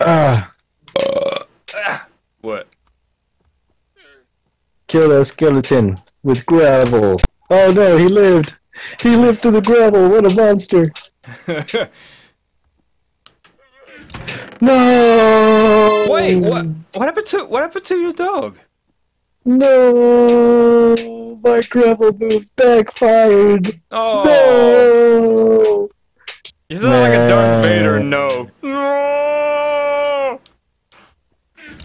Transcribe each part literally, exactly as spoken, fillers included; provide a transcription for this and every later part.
Uh, uh, what? Kill that skeleton with gravel. Oh no, he lived. He lived through the gravel. What a monster. No. Wait, what? What happened to what happened to your dog? No, my gravel move backfired. Oh. No. You sound nah. like a Darth Vader. No. No.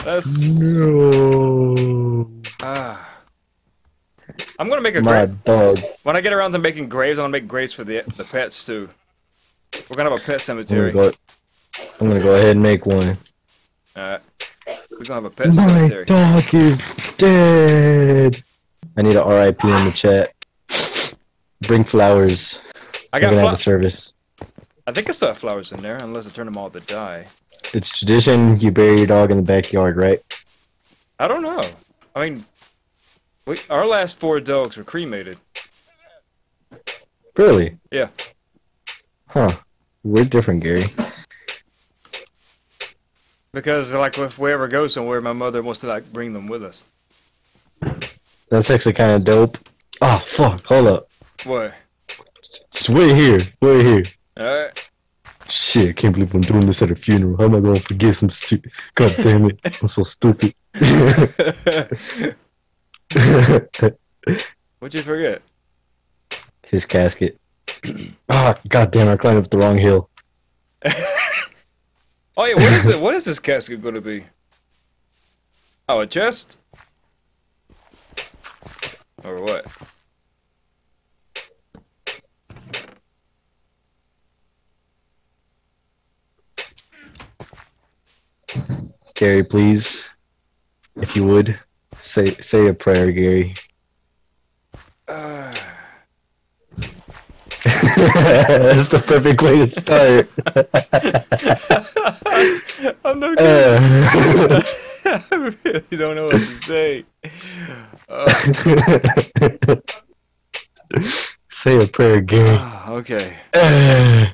That's. No. Ah. I'm gonna make a my grave. Dog. When I get around to making graves, I'm gonna make graves for the the pets too. We're gonna have a pet cemetery. I'm gonna go, I'm gonna go ahead and make one. All right. We're gonna have a pet my cemetery. My dog is dead. I need a R I P in the chat. Bring flowers. I got flowers. Service. I think I still have flowers in there, unless I turn them all to die. It's tradition, you bury your dog in the backyard, right? I don't know. I mean, we, our last four dogs were cremated. Really? Yeah. Huh. We're different, Gary. Because, like, if we ever go somewhere, my mother wants to, like, bring them with us. That's actually kind of dope. Ah, oh, fuck. Hold up. What? It's way here. Way here. Alright. Shit, I can't believe I'm doing this at a funeral. How am I gonna forget some shit? God damn it. I'm so stupid. What'd you forget? His casket. Ah, oh, god damn, I climbed up the wrong hill. Oh yeah, what is it? What is this casket gonna be? Oh, a chest? Or what? Gary, please, if you would, say say a prayer, Gary. Uh... That's the perfect way to start. I'm no kidding. Uh... I really don't know what to say. Uh... Say a prayer, Gary. Uh, okay. Uh...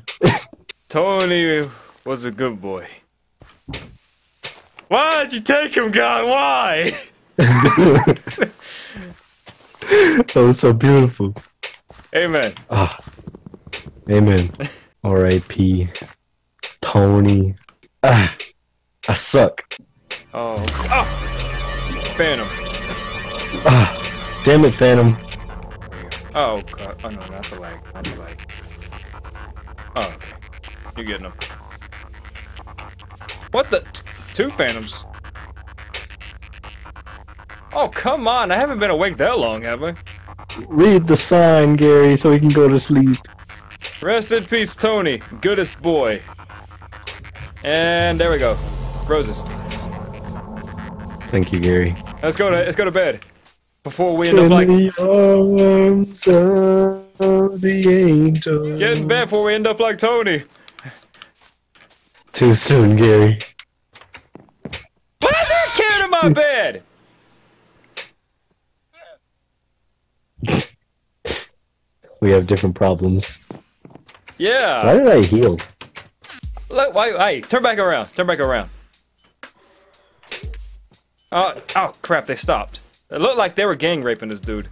Tony was a good boy. Why'd you take him, God? Why? That was so beautiful. Amen. Ah, amen. R I P Tony. Ah, I suck. Oh. Oh. Phantom. Ah, damn it, Phantom. Oh God. Oh no, not the lag. Not the lag. Oh, okay. You're getting him. What the? Two phantoms. Oh, come on. I haven't been awake that long, have I? Read the sign, Gary, so we can go to sleep. Rest in peace, Tony. Goodest boy. And there we go. Roses. Thank you, Gary. Let's go to, let's go to bed. Before we end up like... In the arms of the angels. Get in bed before we end up like Tony. Too soon, Gary. My bed. We have different problems. Yeah. Why did I heal? Look, why? Hey, turn back around. Turn back around. Uh, oh crap! They stopped. It looked like they were gang raping this dude.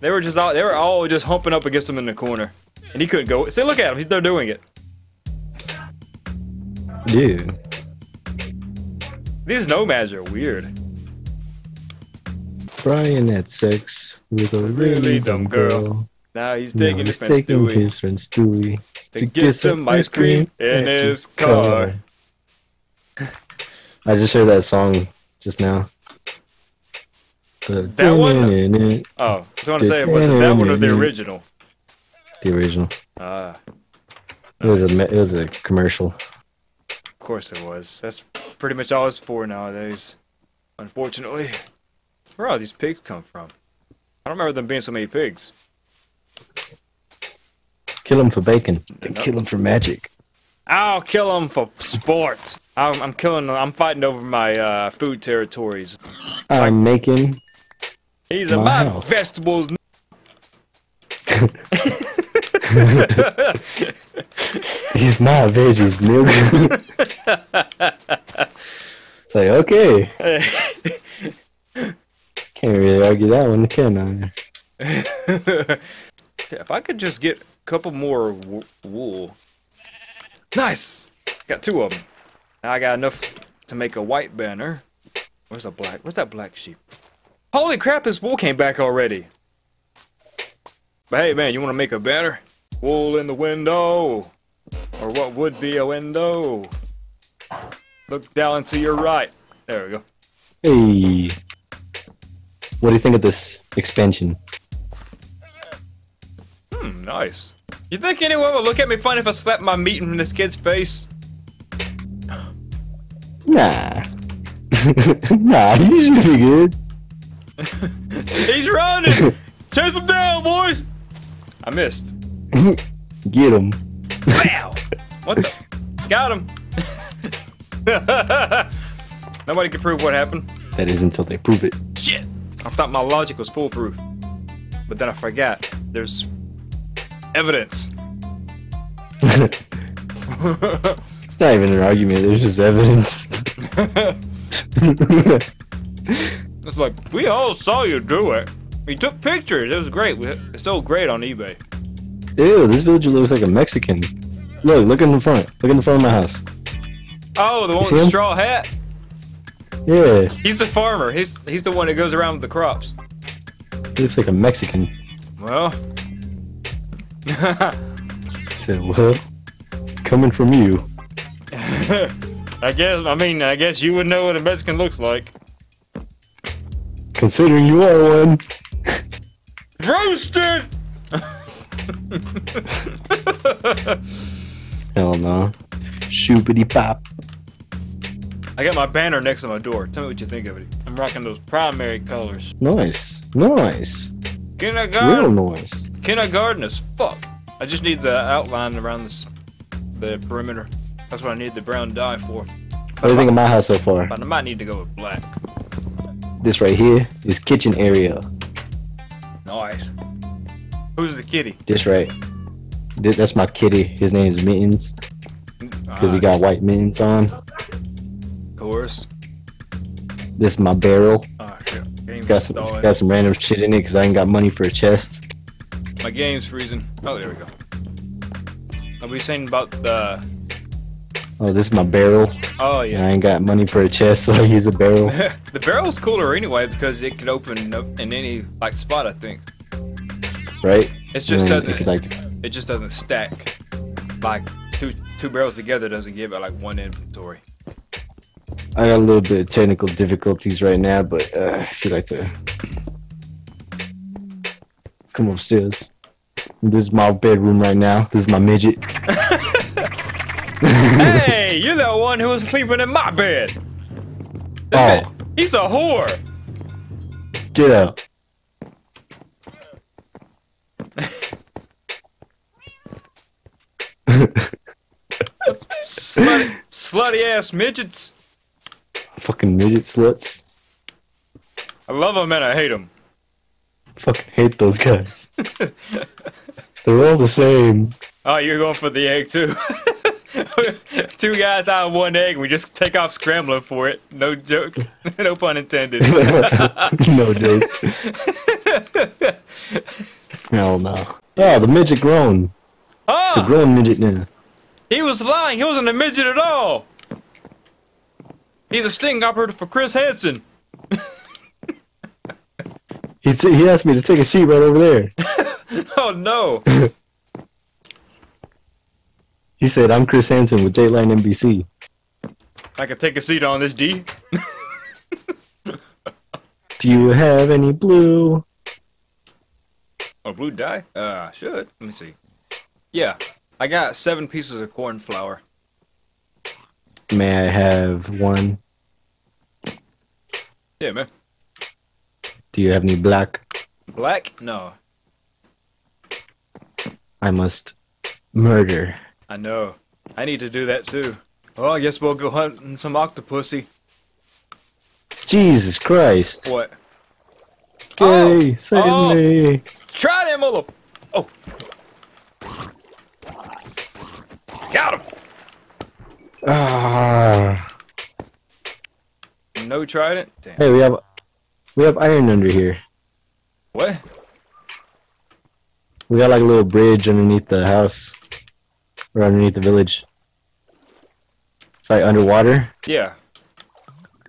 They were just all. They were all just humping up against him in the corner, and he couldn't go. See, look at him. He's, they're doing it. Dude. These nomads are weird. Brian had sex with a really, really dumb girl. girl. Now he's taking, now he's his, friend taking his friend Stewie to, to get some ice cream in his car. car. I just heard that song just now. The that one? It. Oh, I just want to say, was it that one or the original? The original. Ah. It was a, it was a commercial. Of course it was. That's pretty much all it's for nowadays. Unfortunately. Where all these pigs come from? I don't remember them being so many pigs. Kill them for bacon. And kill them for magic. I'll kill them for sport. I'm, I'm killing them. I'm fighting over my uh, food territories. I'm like, making These are my, my vegetables. He's not veggies, nigga. It's like, okay. Can't really argue that one, can I? If I could just get a couple more w wool. Nice! Got two of them. Now I got enough to make a white banner. Where's the black? Where's that black sheep? Holy crap, his wool came back already. But hey, man, you want to make a banner? Wool in the window. Or what would be a window? Look down to your right. There we go. Hey. What do you think of this expansion? Hmm, nice. You think anyone will look at me funny if I slap my meat in this kid's face? Nah. Nah, you should be good. He's running! Chase him down, boys! I missed. Get him. Wow! What the? Got him! Nobody can prove what happened. That is until they prove it. Shit! I thought my logic was foolproof. But then I forgot. There's evidence. It's not even an argument, there's just evidence. It's like, we all saw you do it. We took pictures, it was great. It's so great on eBay. Ew, this villager looks like a Mexican. Look, look in the front. Look in the front of my house. Oh, the one with the straw hat? Yeah. He's the farmer. He's he's the one that goes around with the crops. He looks like a Mexican. Well. I said, well, coming from you. I guess, I mean, I guess you would know what a Mexican looks like. Considering you are one. Roasted! Hell no. Shoopity pop. I got my banner next to my door. Tell me what you think of it. I'm rocking those primary colors. Nice. Nice. Kindergarten. Real nice. Kindergarten as fuck. I just need the outline around this, the perimeter. That's what I need the brown dye for. What do you think of my house so far? But I might need to go with black. This right here is kitchen area. Nice. Who's the kitty? This right. That's my kitty. His name is Mittens. Because he got white mittens on. Of course. This is my barrel. Oh, yeah. Got some it's got some random shit in it because I ain't got money for a chest. My game's freezing. Oh, there we go. I'll be saying about the... Oh, this is my barrel. Oh, yeah. And I ain't got money for a chest, so I use a barrel. The barrel's cooler anyway because it can open up in any like spot, I think. Right? It's just doesn't, if you'd like to... It just doesn't stack. Like, two two barrels together doesn't give it like one inventory. I got a little bit of technical difficulties right now, but uh, if you'd like to come upstairs. This is my bedroom right now. This is my midget. Hey, you're the one who was sleeping in my bed. This oh. Bed. He's a whore. Get up. Slutty, slutty ass midgets. Fucking midget sluts. I love them and I hate them. Fucking hate those guys. They're all the same. Oh, you're going for the egg too. Two guys out of one egg, we just take off scrambling for it. No joke. No pun intended. No joke. Hell no. Oh, the midget grown. Oh! It's a grown midget now. He was lying. He wasn't a midget at all. He's a sting operative for Chris Hansen. he, t he asked me to take a seat right over there. Oh, no. He said, I'm Chris Hansen with Dateline N B C. I could take a seat on this, D. Do you have any blue? Oh, blue dye? Uh, I should. Let me see. Yeah, I got seven pieces of corn flour. May I have one? Yeah, man. Do you have any black? Black? No. I must murder. I know. I need to do that too. Well, I guess we'll go hunting some octopussy. Jesus Christ. What? Hey, oh, suddenly. Oh, try them, mother. Oh. Got him! Ah. No trident? Damn. Hey, we have we have iron under here. What? We got like a little bridge underneath the house. Or underneath the village. It's like underwater. Yeah.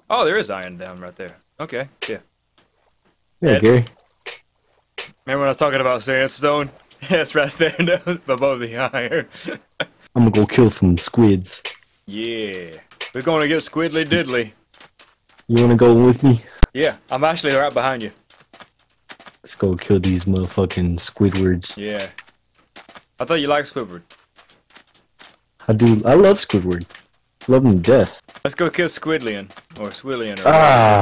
Oh, there is iron down right there. Okay, yeah. Yeah, Gary. Remember when I was talking about sandstone? That's right there above the iron. I'm gonna go kill some squids. Yeah. We're gonna get squidly diddly. You wanna go with me? Yeah, I'm actually right behind you. Let's go kill these motherfucking Squidwards. Yeah. I thought you liked Squidward. I do. I love Squidward. Love him to death. Let's go kill Squidlian. Or Swillian. Or ah!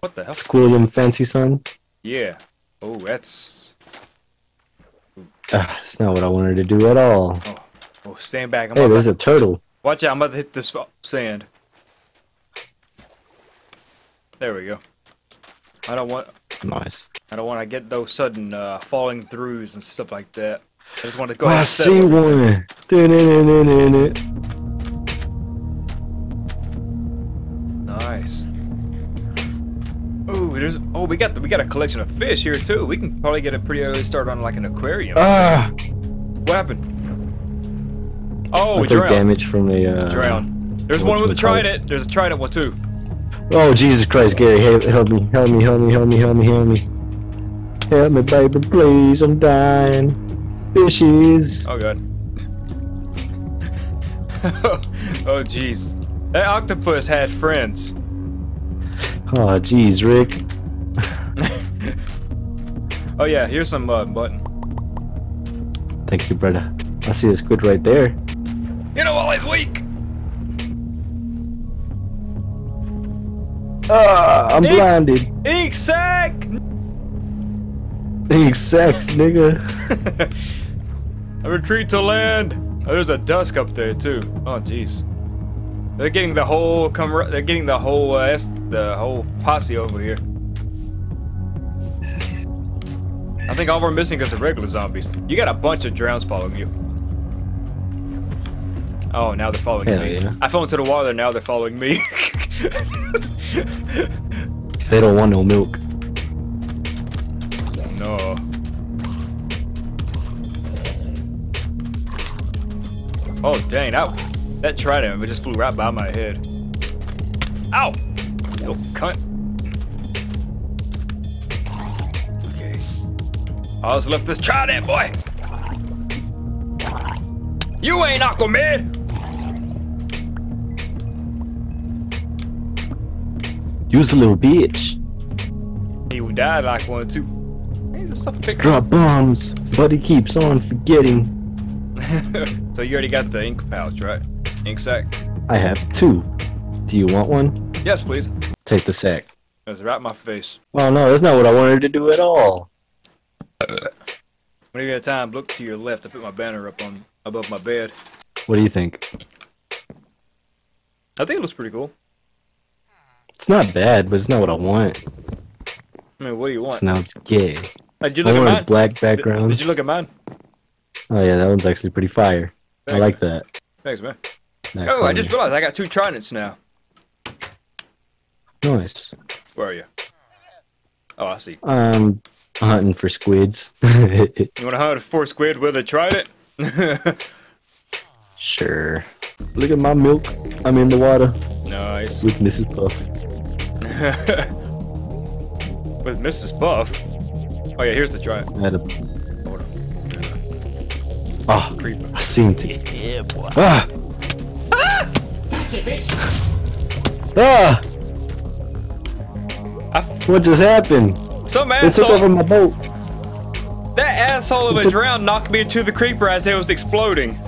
Whatever. What the hell? Squillian Fancy Son? Yeah. Oh, that's... Ah, that's not what I wanted to do at all. Oh, oh stand back. I'm hey, there's to... a turtle. Watch out, I'm about to hit this sand. There we go. I don't want... Nice. I don't want to get those sudden uh, falling throughs and stuff like that. I just want to go ahead and settle. I see one. Dun, dun, dun, dun, dun, dun. Nice. Ooh, there's oh we got the, we got a collection of fish here too. We can probably get a pretty early start on like an aquarium. Ah! What happened? Oh, we drowned. Damage from the uh, drown. There's one with a trident. There's a trident one too. Oh Jesus Christ, Gary! Help, help me! Help me! Help me! Help me! Help me! Help me! Help me, baby! Please, I'm dying. Fishies. Oh God. Oh jeez. That octopus had friends. Oh jeez, Rick. Oh yeah, here's some uh, button. Thank you, brother. I see a squid right there. You know, all is weak. Ah, I'm Ex blinded. Ink sack. Ink sacks, nigga. I retreat to land. Oh, there's a dusk up there too. Oh jeez. They're getting the whole com they're getting the whole uh, the whole posse over here. I think all we're missing is the regular zombies. You got a bunch of drowns following you. Oh, now they're following Hell me. Yeah. I fell into the water. Now they're following me. They don't want no milk. No. Oh dang! That. That trident just flew right by my head. Ow! You cunt. Okay. I just left this trident, boy! You ain't Aquaman! You was a little bitch. He would die like one, too. Hey, let's drop bombs, but he keeps on forgetting. So you already got the ink pouch, right? Ink sack. I have two. Do you want one? Yes, please. Take the sack. That's right in my face. Well, no, that's not what I wanted to do at all. Whenever you have time, look to your left. I put my banner up on above my bed. What do you think? I think it looks pretty cool. It's not bad, but it's not what I want. I mean, what do you want? So now it's gay. Hey, did you look I at want mine? A black background. Did, did you look at mine? Oh yeah, that one's actually pretty fire. Thanks. I like that. Thanks, man. Not oh, funny. I just realized I got two tridents now. Nice. Where are you? Oh, I see. I'm hunting for squids. You want to hunt for squid with a trident? Sure. Look at my milk. I'm in the water. Nice. With Missus Buff. With Missus Buff? Oh yeah, here's the trident. Ah, oh, I seen it. Yeah, boy. Ah! Ah! I f what just happened? Some asshole. They took over my boat. That asshole of a drown knocked me into the creeper as it was exploding.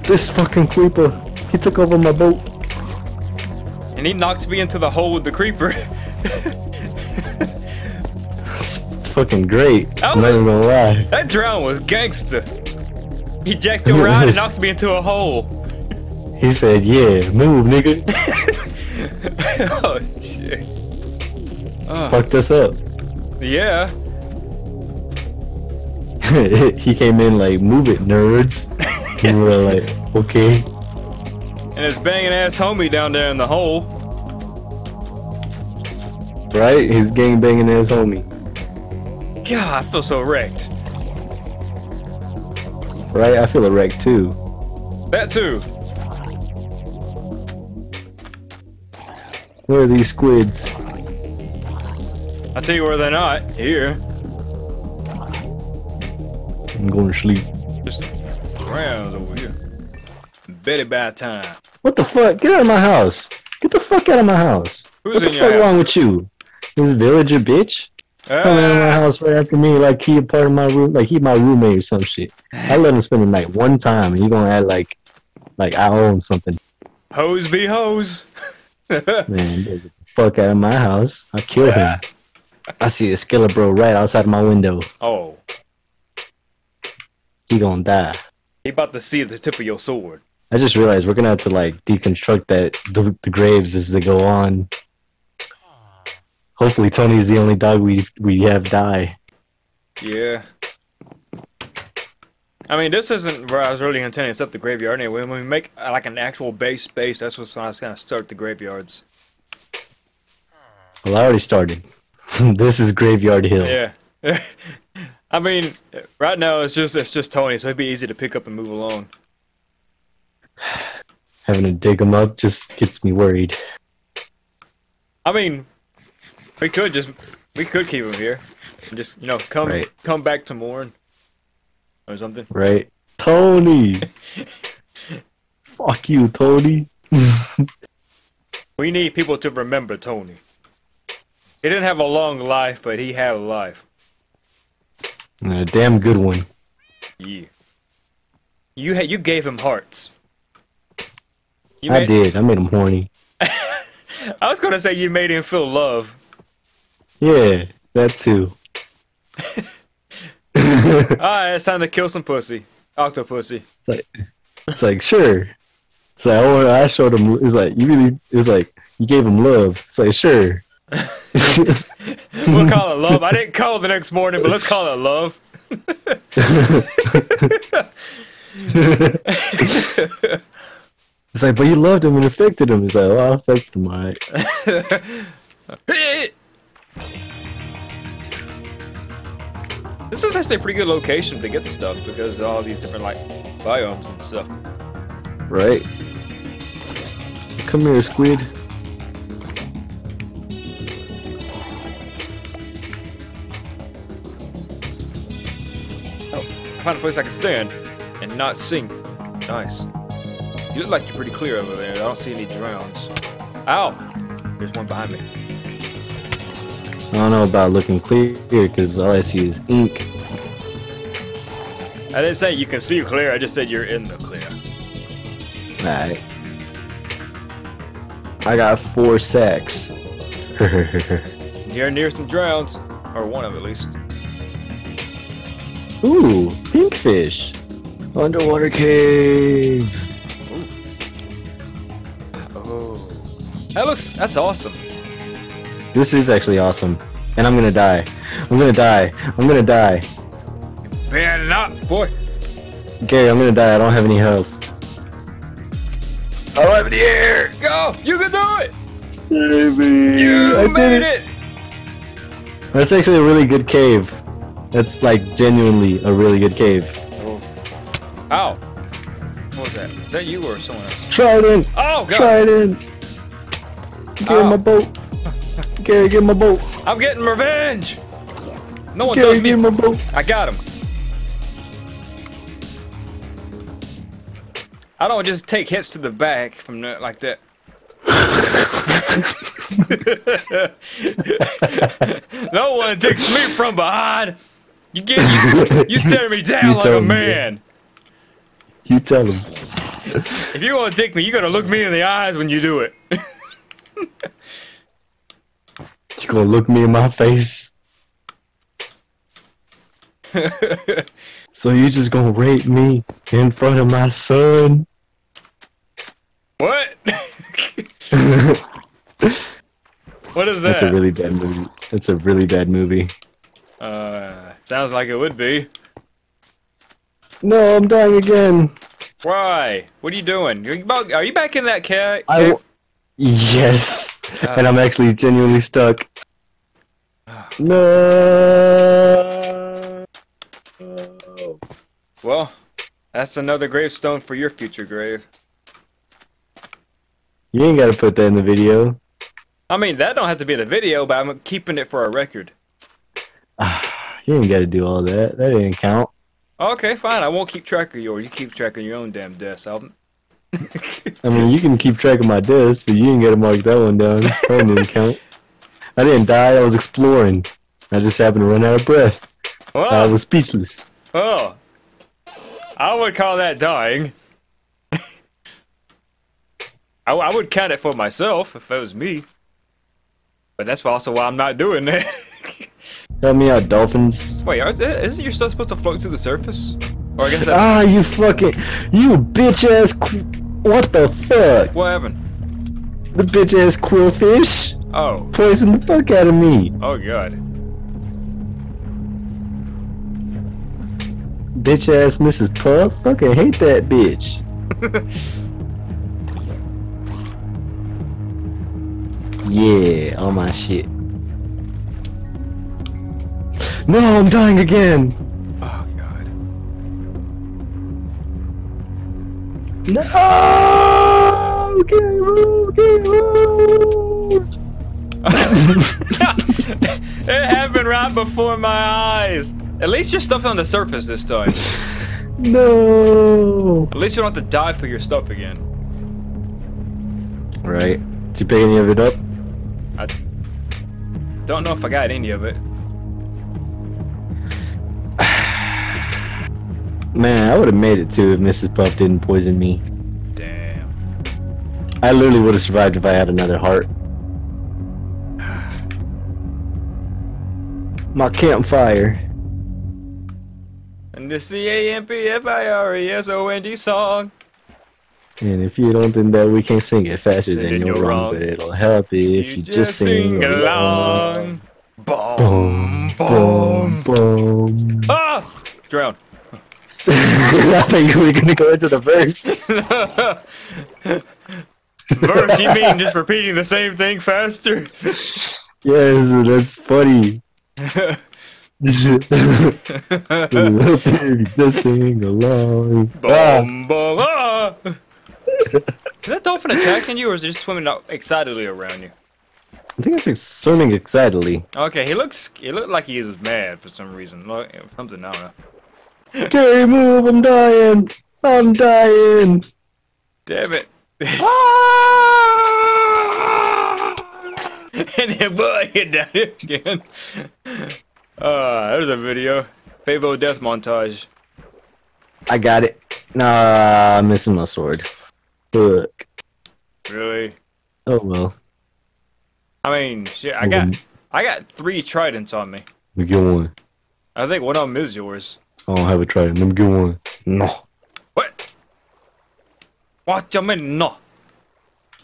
This fucking creeper. He took over my boat. And he knocked me into the hole with the creeper. It's fucking great. I'm not even gonna lie. That drown was gangster. He jacked a ride and knocked me into a hole. He said, yeah, move, nigga. Oh, shit. Oh. Fucked us up. Yeah. He came in like, move it, nerds. And we were like, okay. And it's banging ass homie down there in the hole. Right? He's gang banging ass homie. God, I feel so wrecked. Right? I feel a wreck too. That too. Where are these squids? I'll tell you where they're not. Here. I'm going to sleep. Just rounds over here. Betty by time. What the fuck? Get out of my house. Get the fuck out of my house. Who's what in the your fuck house? Wrong with you? This villager bitch? Uh, Coming out of my house right after me like he a part of my room, like he my roommate or some shit. I let him spend the night one time and you gonna act like like I own something. Hose be hose. Man, get the fuck out of my house. I'll kill yeah. him. I see a Skellabro right outside my window. Oh. He gonna die. He about to see the tip of your sword. I just realized we're gonna have to like deconstruct that the, the graves as they go on. Hopefully Tony's the only dog we we have die. Yeah. I mean, this isn't where I was really intending to set the graveyard. Anyway, when we make like an actual base space, that's what's when I was gonna start the graveyards. Well, I already started. This is Graveyard Hill. Yeah. I mean, right now it's just it's just Tony, so it'd be easy to pick up and move along. Having to dig him up just gets me worried. I mean, we could just we could keep him here, and just you know come right. come back to Morn or something. Right, Tony. Fuck you, Tony. We need people to remember Tony. He didn't have a long life, but he had a life. And a damn good one. Yeah. You had you gave him hearts. You I did. I made him horny. I was gonna say you made him feel love. Yeah, that too. Alright, it's time to kill some pussy. Octopussy. It's like, it's like sure. It's like I, wanna, I showed him. It's like you really. It's like you gave him love. It's like sure. We'll call it love. I didn't call the next morning, but let's call it love. It's like, but you loved him and affected him. It's like, well, I affected him, all right. This is actually a pretty good location to get stuff because of all these different, like, biomes and stuff. Right. Come here, squid. I found a place I can stand and not sink. Nice. You look like you're pretty clear over there. I don't see any drowns. Ow! There's one behind me. I don't know about looking clear because all I see is ink. I didn't say you can see clear. I just said you're in the clear. Alright. I got four sacks. You're near some drowns. Or one of at least. Ooh, pink fish. Underwater cave. Ooh. Oh. That looks, that's awesome. This is actually awesome. And I'm gonna die. I'm gonna die. I'm gonna die. Better not, boy. Okay, I'm gonna die. I don't have any health. I don't have any air. Go! You can do it! Baby. You I made did it. it! That's actually a really good cave. That's like genuinely a really good cave. Oh. Ow! What was that? Is that you or someone else? Trident! Oh god! Trident! Get Ow. in my boat! Gary, get in my boat! I'm getting revenge! No one Gary, does me! Get in my boat. I got him! I don't just take hits to the back from the, like that. No one takes me from behind! You get you, you stare me down like a man. Him, you tell him. If you want to dick me, you gotta look me in the eyes when you do it. You gonna look me in my face? So you just gonna rape me in front of my son? What? What is that? That's a really bad movie. That's a really bad movie. Uh. Sounds like it would be. No, I'm dying again. Why? What are you doing? Are you back in that cave? I w yes. Uh, and I'm actually genuinely stuck. Uh, no. Well, that's another gravestone for your future grave. You ain't gotta put that in the video. I mean, that don't have to be in the video, but I'm keeping it for a record. You ain't gotta do all that. That didn't count. Okay, fine. I won't keep track of yours. You keep track of your own damn desk, Alvin. I mean, you can keep track of my desk, but you ain't gotta mark that one down. That one didn't count. I didn't die. I was exploring. I just happened to run out of breath. Well, I was speechless. Oh. I would call that dying. I, I would count it for myself if it was me. But that's also why I'm not doing that. Help me out, dolphins. Wait, isn't your stuff supposed to float to the surface? Or I guess that... Ah, you fucking... You bitch-ass... What the fuck? What happened? The bitch-ass quillfish. Oh. Poisoned the fuck out of me. Oh, God. Bitch-ass Missus Puff. Fucking hate that bitch. Yeah, all my shit. No, I'm dying again! Oh, God. No! Game over! Game over! It happened right before my eyes! At least your stuff's on the surface this time. No! At least you don't have to die for your stuff again. Right. Did you pick any of it up? I don't know if I got any of it. Man, I would have made it too if Missus Puff didn't poison me. Damn. I literally would have survived if I had another heart. My campfire. And the C A M P F I R E S O N D song. And if you don't think that we can sing it faster than you're, you're wrong, wrong, but it'll help you if you, you just, just sing, sing along. Boom, boom, boom. Ah! Drown. I think we're gonna go into the verse. Verse? You mean just repeating the same thing faster? Yes, that's funny. Just sing along. Boom, boom, ah! Is that dolphin attacking you, or is it just swimming out excitedly around you? I think it's swimming excitedly. Okay, he looks. He looked like he is mad for some reason. Look, something I don't know. Game over, I'm dying! I'm dying! Damn it. And then boy, you died again. Uh, there's a video. Favo death montage. I got it. Nah, I'm missing my sword. Look. Really? Oh well. I mean, shit, I got, I got three tridents on me. Let me get one. I think one of them is yours. I don't have a trident. Let me get one. No. What? What do you mean, no?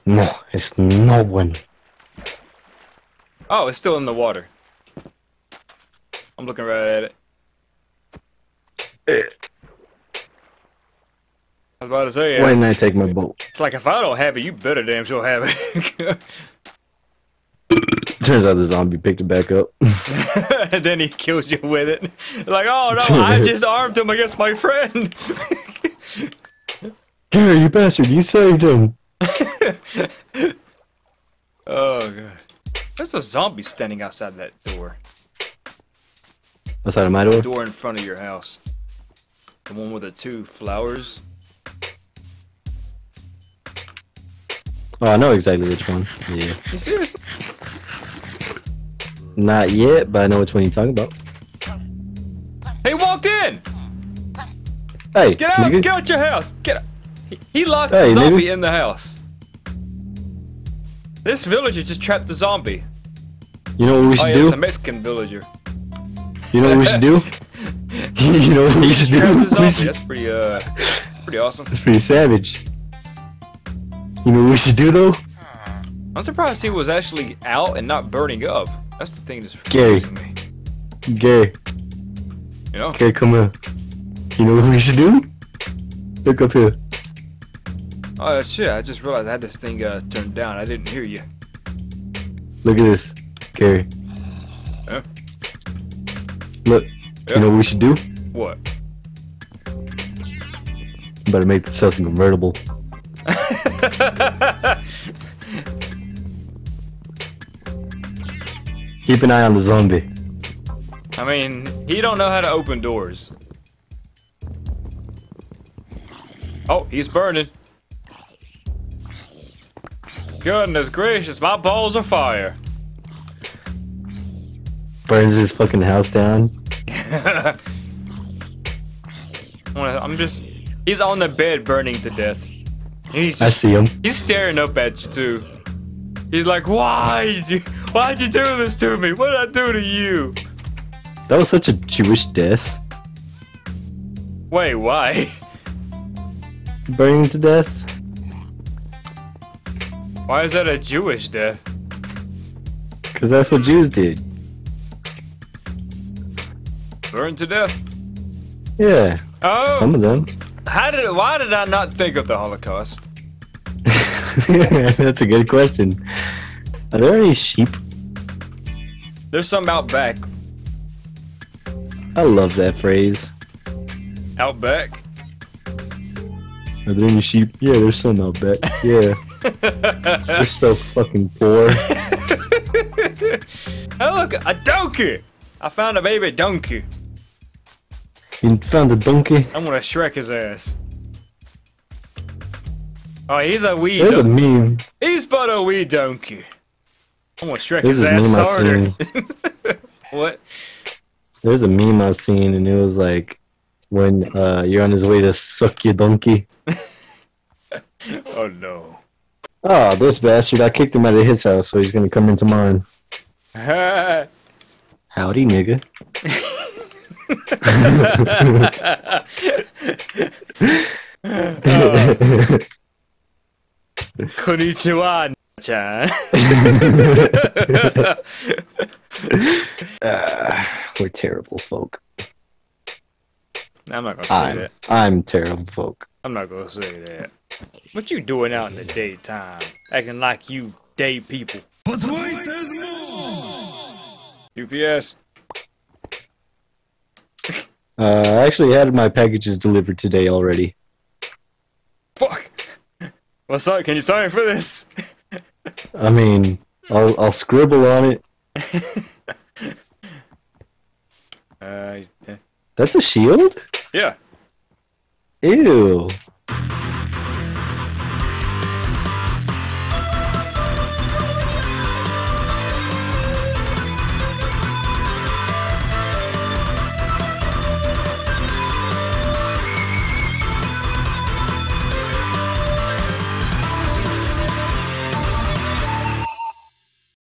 No, it's no one. Oh, it's still in the water. I'm looking right at it. I was about to say, yeah. Why didn't I take my boat? It's like, if I don't have it, you better damn sure have it. Turns out the zombie picked it back up. And then he kills you with it. Like, oh no, I just armed him against my friend. Gary, you bastard, you saved him. Oh God. There's a zombie standing outside that door. Outside of my door? The door in front of your house. The one with the two flowers. Oh, I know exactly which one. Yeah. You serious? Not yet, but I know which one you're talking about. He walked in! Hey, get out! Nigga. Get out your house! Get out! He locked hey, the zombie nigga. in the house. This villager just trapped the zombie. You know what we should oh, yeah, do? It's a Mexican villager. You know what we should do? You know what we should do? The zombie. We should... That's pretty, uh, pretty awesome. That's pretty savage. You know what we should do though? I'm surprised he was actually out and not burning up. That's the thing that's confusing me. Gary. You know? Gary, come here. You know what we should do? Look up here. Oh shit, I just realized I had this thing uh, turned down. I didn't hear you. Look at this, Gary. Huh? Look, yeah. You know what we should do? What? Better make this house convertible. Keep an eye on the zombie. I mean, he don't know how to open doors. Oh, he's burning. Goodness gracious, my balls are fire. Burns his fucking house down. I'm just... He's on the bed burning to death. He's just, I see him. He's staring up at you too. He's like, why did you, why'd you do this to me? What did I do to you? That was such a Jewish death. Wait, why? Burning to death? Why is that a Jewish death? Because that's what Jews did. Burn to death? Yeah. Oh. Some of them. How did? Why did I not think of the Holocaust? That's a good question. Are there any sheep? There's some out back. I love that phrase. Out back? Are there any sheep? Yeah, there's some out back. Yeah. We're so fucking poor. Oh look, a donkey! I found a baby donkey. You found a donkey? I'm gonna Shrek his ass. Oh, he's a wee donkey. There's a meme. He's but a wee donkey. I'm gonna Shrek his ass harder. What? There's a meme I've seen, and it was like, when uh, you're on his way to suck your donkey. Oh no. Oh, this bastard. I kicked him out of his house, so he's gonna come into mine. Howdy, nigga. uh, Konnichiwa, chan. uh, we're terrible folk. I'm not gonna say I'm, that. I'm terrible folk. I'm not gonna say that. What you doing out in the daytime? Acting like you day people. But wait, there's more! U P S. Uh, I actually had my packages delivered today already. Fuck! What's up? Can you sign for this? I mean, I'll, I'll scribble on it. uh, yeah. That's a shield? Yeah. Ew.